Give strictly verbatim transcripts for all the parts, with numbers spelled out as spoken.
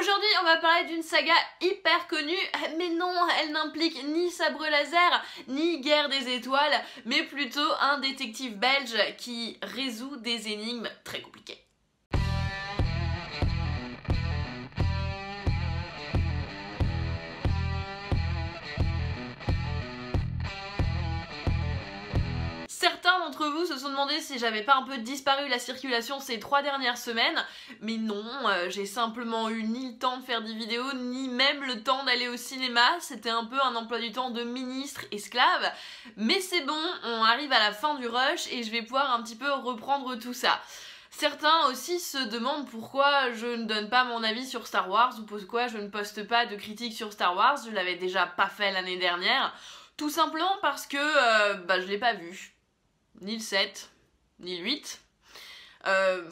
Aujourd'hui on va parler d'une saga hyper connue, mais non, elle n'implique ni sabre laser, ni guerre des étoiles, mais plutôt un détective belge qui résout des énigmes très compliquées. Certains d'entre vous se sont demandé si j'avais pas un peu disparu la circulation ces trois dernières semaines, mais non, euh, j'ai simplement eu ni le temps de faire des vidéos, ni même le temps d'aller au cinéma, c'était un peu un emploi du temps de ministre esclave, mais c'est bon, on arrive à la fin du rush et je vais pouvoir un petit peu reprendre tout ça. Certains aussi se demandent pourquoi je ne donne pas mon avis sur Star Wars, ou pourquoi je ne poste pas de critiques sur Star Wars, je l'avais déjà pas fait l'année dernière, tout simplement parce que euh, bah, je l'ai pas vu. Ni le sept, ni le huit. Euh,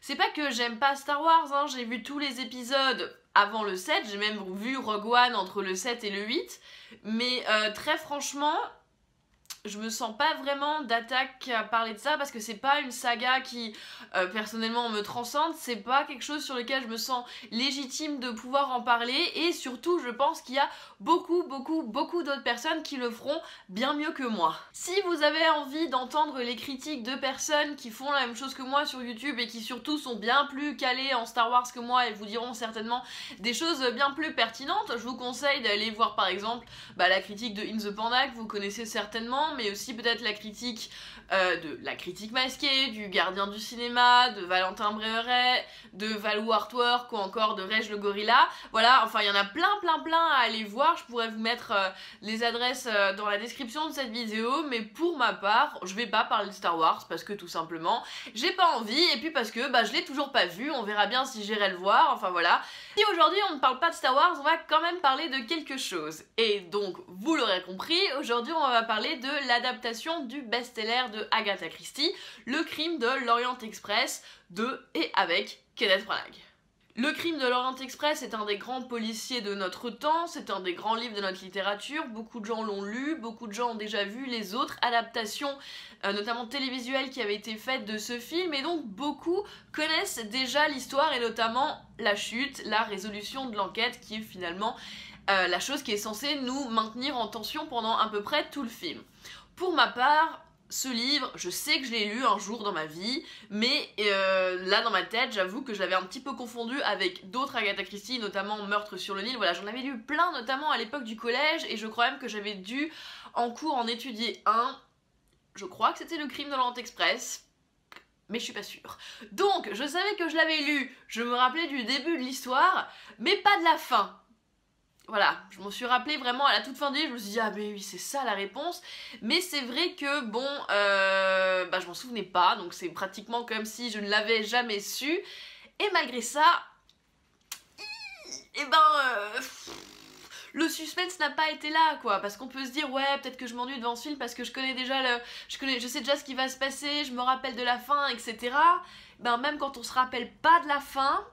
c'est pas que j'aime pas Star Wars, hein, j'ai vu tous les épisodes avant le sept, j'ai même vu Rogue One entre le sept et le huit, mais euh, très franchement, je me sens pas vraiment d'attaque à parler de ça parce que c'est pas une saga qui euh, personnellement me transcende, c'est pas quelque chose sur lequel je me sens légitime de pouvoir en parler, et surtout je pense qu'il y a beaucoup beaucoup beaucoup d'autres personnes qui le feront bien mieux que moi. Si vous avez envie d'entendre les critiques de personnes qui font la même chose que moi sur YouTube et qui surtout sont bien plus calées en Star Wars que moi et vous diront certainement des choses bien plus pertinentes, je vous conseille d'aller voir par exemple bah, la critique de In the Panda que vous connaissez certainement, mais aussi peut-être la critique euh, de la critique masquée, du Gardien du cinéma, de Valentin Bréheret, de Valou Artwork ou encore de Rej le Gorilla. Voilà, enfin il y en a plein plein plein à aller voir, je pourrais vous mettre euh, les adresses euh, dans la description de cette vidéo, mais pour ma part, je vais pas parler de Star Wars parce que tout simplement, j'ai pas envie, et puis parce que bah, je l'ai toujours pas vu, on verra bien si j'irai le voir, enfin voilà. Si aujourd'hui on ne parle pas de Star Wars, on va quand même parler de quelque chose. Et donc, vous l'aurez compris, aujourd'hui on va parler de l'adaptation du best-seller de Agatha Christie, Le Crime de l'Orient Express, de et avec Kenneth Branagh. Le Crime de l'Orient Express est un des grands policiers de notre temps, c'est un des grands livres de notre littérature, beaucoup de gens l'ont lu, beaucoup de gens ont déjà vu les autres adaptations, euh, notamment télévisuelles, qui avaient été faites de ce film, et donc beaucoup connaissent déjà l'histoire, et notamment la chute, la résolution de l'enquête, qui est finalement euh, la chose qui est censée nous maintenir en tension pendant à peu près tout le film. Pour ma part, ce livre, je sais que je l'ai lu un jour dans ma vie, mais euh, là dans ma tête, j'avoue que je l'avais un petit peu confondu avec d'autres Agatha Christie, notamment Meurtre sur le Nil, voilà, j'en avais lu plein, notamment à l'époque du collège, et je crois même que j'avais dû en cours en étudier un, je crois que c'était Le Crime de l'Orient Express, mais je suis pas sûre. Donc, je savais que je l'avais lu, je me rappelais du début de l'histoire, mais pas de la fin. Voilà, je m'en suis rappelé vraiment à la toute fin du livre, je me suis dit ah mais oui c'est ça la réponse, mais c'est vrai que bon, euh, bah, je m'en souvenais pas, donc c'est pratiquement comme si je ne l'avais jamais su, et malgré ça, et ben euh, le suspense n'a pas été là quoi, parce qu'on peut se dire ouais peut-être que je m'ennuie devant ce film parce que je connais déjà le, je connais, je sais déjà ce qui va se passer, je me rappelle de la fin, et cetera. Ben même quand on se rappelle pas de la fin,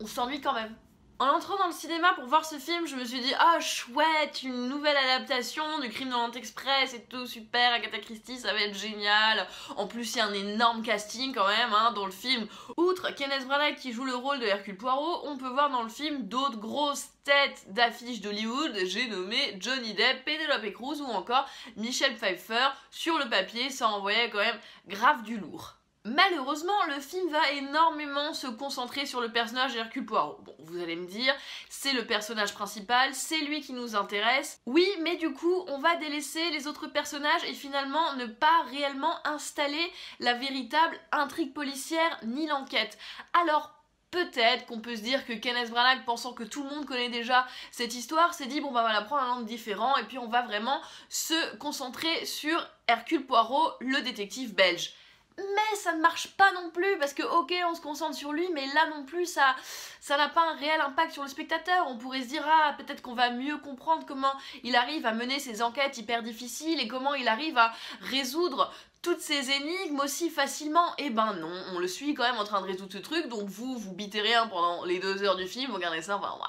on s'ennuie quand même. En entrant dans le cinéma pour voir ce film, je me suis dit « Ah chouette, une nouvelle adaptation du Crime de l'Orient Express et tout, super, Agatha Christie, ça va être génial !» En plus, il y a un énorme casting quand même hein, dans le film. Outre Kenneth Branagh qui joue le rôle de Hercule Poirot, on peut voir dans le film d'autres grosses têtes d'affiche d'Hollywood, j'ai nommé Johnny Depp, Penélope Cruz ou encore Michelle Pfeiffer. Sur le papier, ça envoyait quand même grave du lourd. Malheureusement, le film va énormément se concentrer sur le personnage d'Hercule Poirot. Bon, vous allez me dire, c'est le personnage principal, c'est lui qui nous intéresse. Oui, mais du coup, on va délaisser les autres personnages et finalement ne pas réellement installer la véritable intrigue policière ni l'enquête. Alors, peut-être qu'on peut se dire que Kenneth Branagh, pensant que tout le monde connaît déjà cette histoire, s'est dit bon bah voilà, prendre un angle différent et puis on va vraiment se concentrer sur Hercule Poirot, le détective belge. Mais ça ne marche pas non plus parce que ok on se concentre sur lui mais là non plus ça ça n'a pas un réel impact sur le spectateur. On pourrait se dire ah peut-être qu'on va mieux comprendre comment il arrive à mener ses enquêtes hyper difficiles et comment il arrive à résoudre toutes ces énigmes aussi facilement. Et ben non, on le suit quand même en train de résoudre ce truc, donc vous, vous bitez rien pendant les deux heures du film, vous regardez ça, enfin, waouh.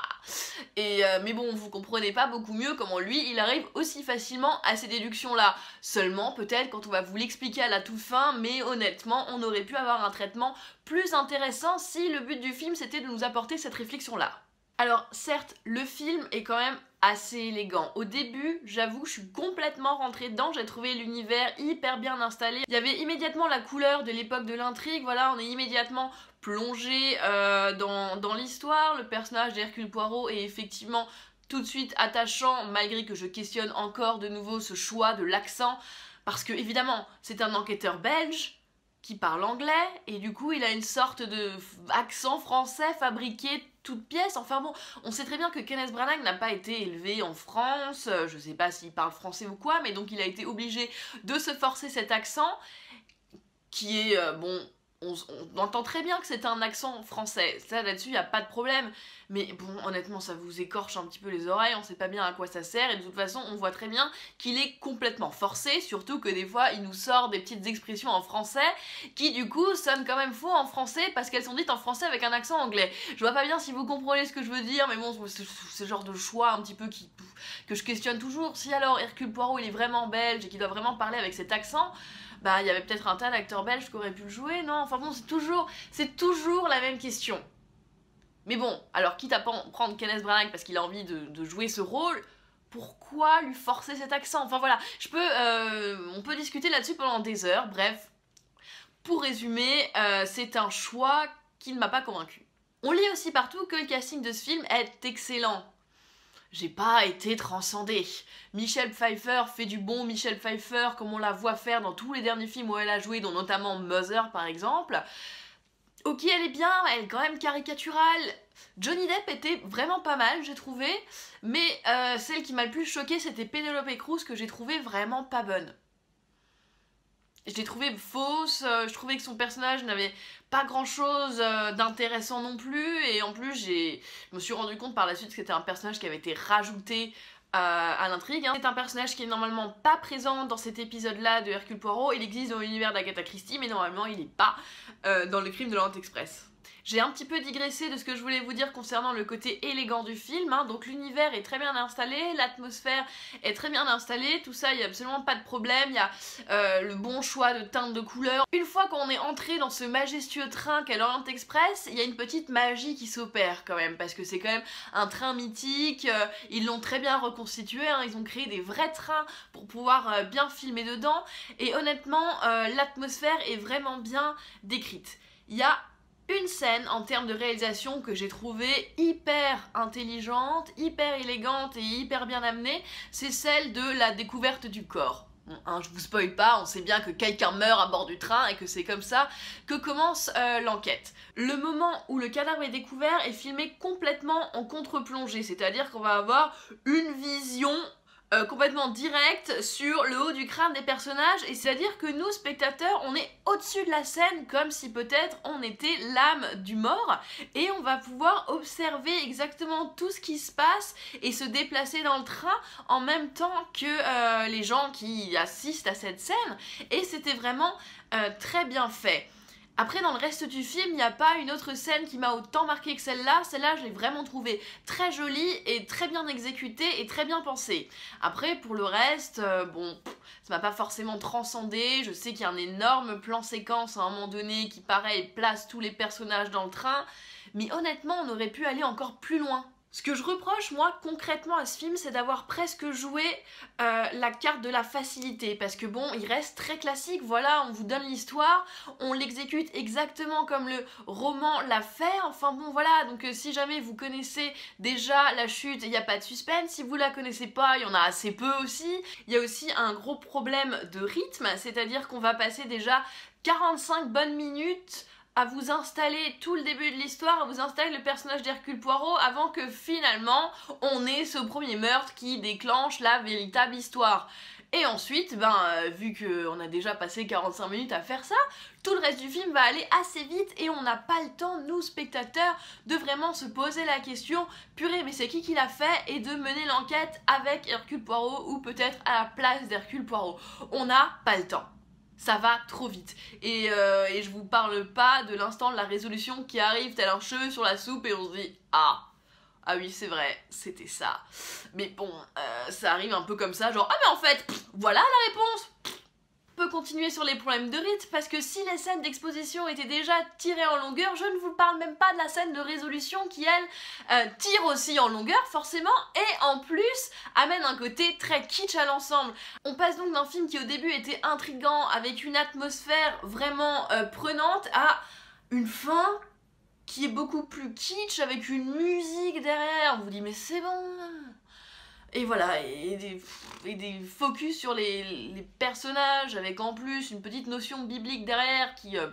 Et euh, mais bon, vous comprenez pas beaucoup mieux comment lui, il arrive aussi facilement à ces déductions-là. Seulement, peut-être, quand on va vous l'expliquer à la toute fin, mais honnêtement, on aurait pu avoir un traitement plus intéressant si le but du film, c'était de nous apporter cette réflexion-là. Alors, certes, le film est quand même assez élégant. Au début, j'avoue, je suis complètement rentrée dedans, j'ai trouvé l'univers hyper bien installé. Il y avait immédiatement la couleur de l'époque de l'intrigue, voilà, on est immédiatement plongé euh, dans, dans l'histoire. Le personnage d'Hercule Poirot est effectivement tout de suite attachant, malgré que je questionne encore de nouveau ce choix de l'accent, parce que, évidemment, c'est un enquêteur belge qui parle anglais, et du coup il a une sorte de accent français fabriqué toute pièce. Enfin bon, on sait très bien que Kenneth Branagh n'a pas été élevé en France, je sais pas s'il parle français ou quoi, mais donc il a été obligé de se forcer cet accent, qui est, euh, bon, on, on entend très bien que c'est un accent français, ça là-dessus y a pas de problème, mais bon, honnêtement ça vous écorche un petit peu les oreilles, on sait pas bien à quoi ça sert, et de toute façon on voit très bien qu'il est complètement forcé, surtout que des fois il nous sort des petites expressions en français qui du coup sonnent quand même faux en français parce qu'elles sont dites en français avec un accent anglais. Je vois pas bien si vous comprenez ce que je veux dire, mais bon, c'est ce genre de choix un petit peu qui, que je questionne toujours. Si alors Hercule Poirot il est vraiment belge et qu'il doit vraiment parler avec cet accent, bah il y avait peut-être un tas d'acteurs belges qui auraient pu le jouer, non? Enfin bon, c'est toujours, c'est toujours la même question. Mais bon, alors quitte à prendre Kenneth Branagh parce qu'il a envie de, de jouer ce rôle, pourquoi lui forcer cet accent? Enfin voilà, je peux, euh, on peut discuter là-dessus pendant des heures. Bref, pour résumer, euh, c'est un choix qui ne m'a pas convaincue. On lit aussi partout que le casting de ce film est excellent. J'ai pas été transcendée. Michelle Pfeiffer fait du bon Michelle Pfeiffer, comme on la voit faire dans tous les derniers films où elle a joué, dont notamment Mother par exemple. Ok, elle est bien, elle est quand même caricaturale. Johnny Depp était vraiment pas mal, j'ai trouvé, mais euh, celle qui m'a le plus choquée, c'était Penélope Cruz, que j'ai trouvée vraiment pas bonne. Je l'ai trouvée fausse, euh, je trouvais que son personnage n'avait pas grand chose euh, d'intéressant non plus, et en plus je me suis rendu compte par la suite que c'était un personnage qui avait été rajouté euh, à l'intrigue. Hein. C'est un personnage qui est normalement pas présent dans cet épisode-là de Hercule Poirot, il existe dans l'univers d'Agatha Christie, mais normalement il n'est pas euh, dans Le Crime de l'Orient Express. J'ai un petit peu digressé de ce que je voulais vous dire concernant le côté élégant du film, hein. Donc l'univers est très bien installé, l'atmosphère est très bien installée, tout ça il n'y a absolument pas de problème, il y a euh, le bon choix de teintes de couleurs. Une fois qu'on est entré dans ce majestueux train qu'est l'Orient Express, il y a une petite magie qui s'opère quand même, parce que c'est quand même un train mythique, euh, ils l'ont très bien reconstitué, hein. Ils ont créé des vrais trains pour pouvoir euh, bien filmer dedans, et honnêtement euh, l'atmosphère est vraiment bien décrite. Il y a une scène en termes de réalisation que j'ai trouvée hyper intelligente, hyper élégante et hyper bien amenée, c'est celle de la découverte du corps. Bon, hein, je vous spoil pas, on sait bien que quelqu'un meurt à bord du train et que c'est comme ça que commence euh, l'enquête. Le moment où le cadavre est découvert est filmé complètement en contre-plongée, c'est-à-dire qu'on va avoir une vision Euh, complètement direct sur le haut du crâne des personnages, et c'est à dire que nous spectateurs on est au-dessus de la scène comme si peut-être on était l'âme du mort, et on va pouvoir observer exactement tout ce qui se passe et se déplacer dans le train en même temps que euh, les gens qui assistent à cette scène, et c'était vraiment euh, très bien fait. Après, dans le reste du film, il n'y a pas une autre scène qui m'a autant marquée que celle-là. Celle-là, je l'ai vraiment trouvée très jolie et très bien exécutée et très bien pensée. Après, pour le reste, euh, bon, pff, ça m'a pas forcément transcendée. Je sais qu'il y a un énorme plan séquence à un moment donné qui, pareil, place tous les personnages dans le train. Mais honnêtement, on aurait pu aller encore plus loin. Ce que je reproche, moi, concrètement à ce film, c'est d'avoir presque joué euh, la carte de la facilité, parce que bon, il reste très classique, voilà, on vous donne l'histoire, on l'exécute exactement comme le roman l'a fait, enfin bon, voilà, donc euh, si jamais vous connaissez déjà la chute, il n'y a pas de suspense, si vous la connaissez pas, il y en a assez peu aussi. Il y a aussi un gros problème de rythme, c'est-à-dire qu'on va passer déjà quarante-cinq bonnes minutes à vous installer tout le début de l'histoire, à vous installer le personnage d'Hercule Poirot avant que finalement on ait ce premier meurtre qui déclenche la véritable histoire. Et ensuite, ben, euh, vu qu'on a déjà passé quarante-cinq minutes à faire ça, tout le reste du film va aller assez vite et on n'a pas le temps, nous spectateurs, de vraiment se poser la question « purée, mais c'est qui qui l'a fait ?» et de mener l'enquête avec Hercule Poirot ou peut-être à la place d'Hercule Poirot. On n'a pas le temps. ça va trop vite. Et, euh, et je vous parle pas de l'instant de la résolution qui arrive tel un cheveu sur la soupe et on se dit « Ah !» Ah oui, c'est vrai, c'était ça. Mais bon, euh, ça arrive un peu comme ça, genre « Ah mais en fait, pff, voilà la réponse !» On peut continuer sur les problèmes de rythme, parce que si les scènes d'exposition étaient déjà tirées en longueur, je ne vous parle même pas de la scène de résolution qui, elle, euh, tire aussi en longueur, forcément, et en plus, amène un côté très kitsch à l'ensemble. On passe donc d'un film qui, au début, était intriguant, avec une atmosphère vraiment euh, prenante, à une fin qui est beaucoup plus kitsch, avec une musique derrière. On vous dit, mais c'est bon. Et voilà, et des, et des focus sur les, les personnages, avec en plus une petite notion biblique derrière qui euh,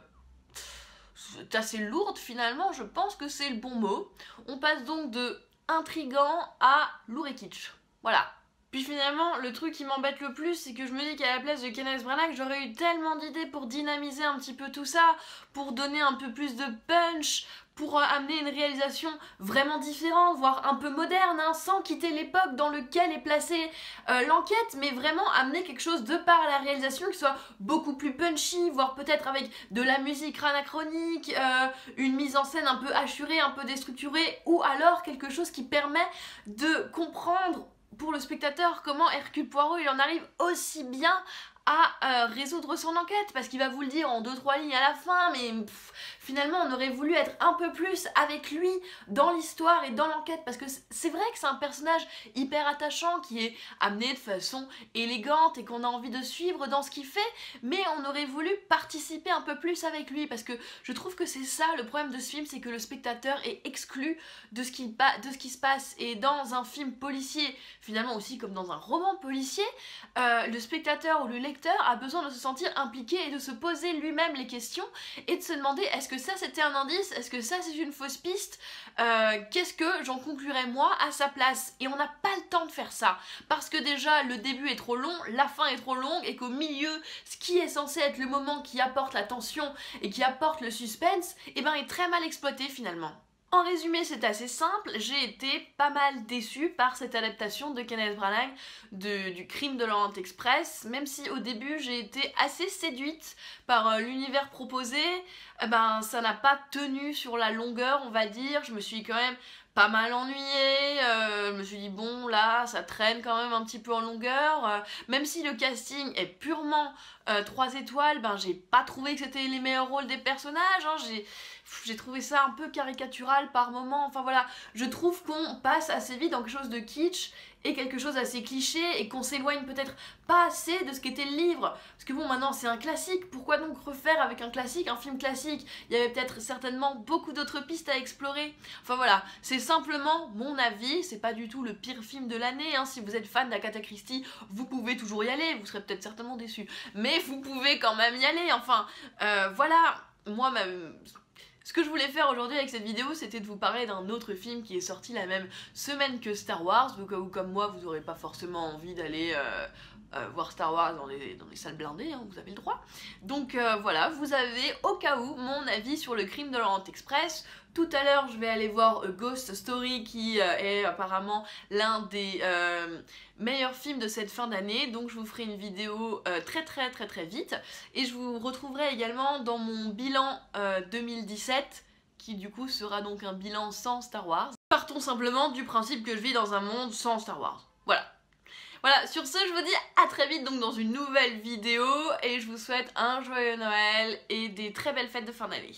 est assez lourde finalement, je pense que c'est le bon mot. On passe donc de intrigant à lourd et kitsch, voilà. Puis finalement, le truc qui m'embête le plus, c'est que je me dis qu'à la place de Kenneth Branagh, j'aurais eu tellement d'idées pour dynamiser un petit peu tout ça, pour donner un peu plus de punch, pour amener une réalisation vraiment différente, voire un peu moderne, hein, sans quitter l'époque dans laquelle est placée euh, l'enquête, mais vraiment amener quelque chose de par la réalisation qui soit beaucoup plus punchy, voire peut-être avec de la musique anachronique, euh, une mise en scène un peu hachurée, un peu déstructurée, ou alors quelque chose qui permet de comprendre pour le spectateur comment Hercule Poirot il en arrive aussi bien à euh, résoudre son enquête, parce qu'il va vous le dire en deux trois lignes à la fin, mais pff, finalement on aurait voulu être un peu plus avec lui dans l'histoire et dans l'enquête, parce que c'est vrai que c'est un personnage hyper attachant qui est amené de façon élégante et qu'on a envie de suivre dans ce qu'il fait, mais on aurait voulu participer un peu plus avec lui, parce que je trouve que c'est ça le problème de ce film, c'est que le spectateur est exclu de ce qui, de ce qui se passe, et dans un film policier, finalement aussi comme dans un roman policier, euh, le spectateur ou le lecteur a besoin de se sentir impliqué et de se poser lui-même les questions et de se demander est-ce que ça c'était un indice, est-ce que ça c'est une fausse piste, euh, qu'est-ce que j'en conclurais moi à sa place, et on n'a pas le temps de faire ça parce que déjà le début est trop long, la fin est trop longue, et qu'au milieu ce qui est censé être le moment qui apporte la tension et qui apporte le suspense et ben est très mal exploité finalement. En résumé, c'est assez simple, j'ai été pas mal déçue par cette adaptation de Kenneth Branagh de, du Crime de l'Orient Express, même si au début j'ai été assez séduite par l'univers proposé, eh ben, ça n'a pas tenu sur la longueur on va dire, je me suis quand même pas mal ennuyée, euh, je me suis dit bon là ça traîne quand même un petit peu en longueur, euh, même si le casting est purement euh, trois étoiles, ben j'ai pas trouvé que c'était les meilleurs rôles des personnages, hein, j'ai j'ai trouvé ça un peu caricatural par moment, enfin voilà, je trouve qu'on passe assez vite dans quelque chose de kitsch et quelque chose d'assez cliché, et qu'on s'éloigne peut-être pas assez de ce qu'était le livre, parce que bon maintenant c'est un classique, pourquoi donc refaire avec un classique, un film classique, il y avait peut-être certainement beaucoup d'autres pistes à explorer, enfin voilà, c'est simplement mon avis, c'est pas du tout le pire film de l'année, hein. Si vous êtes fan d'Agatha Christie, vous pouvez toujours y aller, vous serez peut-être certainement déçus, mais vous pouvez quand même y aller, enfin euh, voilà, moi ma... Ce que je voulais faire aujourd'hui avec cette vidéo, c'était de vous parler d'un autre film qui est sorti la même semaine que Star Wars, donc où, comme moi, vous n'aurez pas forcément envie d'aller euh, euh, voir Star Wars dans les, dans les salles blindées, hein, vous avez le droit. Donc euh, voilà, vous avez au cas où mon avis sur Le Crime de l'Orient Express. Tout à l'heure, je vais aller voir A Ghost Story, qui euh, est apparemment l'un des euh, meilleurs films de cette fin d'année, donc je vous ferai une vidéo euh, très très très très vite, et je vous retrouverai également dans mon bilan euh, deux mille dix-sept, qui du coup sera donc un bilan sans Star Wars. Partons simplement du principe que je vis dans un monde sans Star Wars, voilà. Voilà, sur ce, je vous dis à très vite donc dans une nouvelle vidéo, et je vous souhaite un joyeux Noël et des très belles fêtes de fin d'année.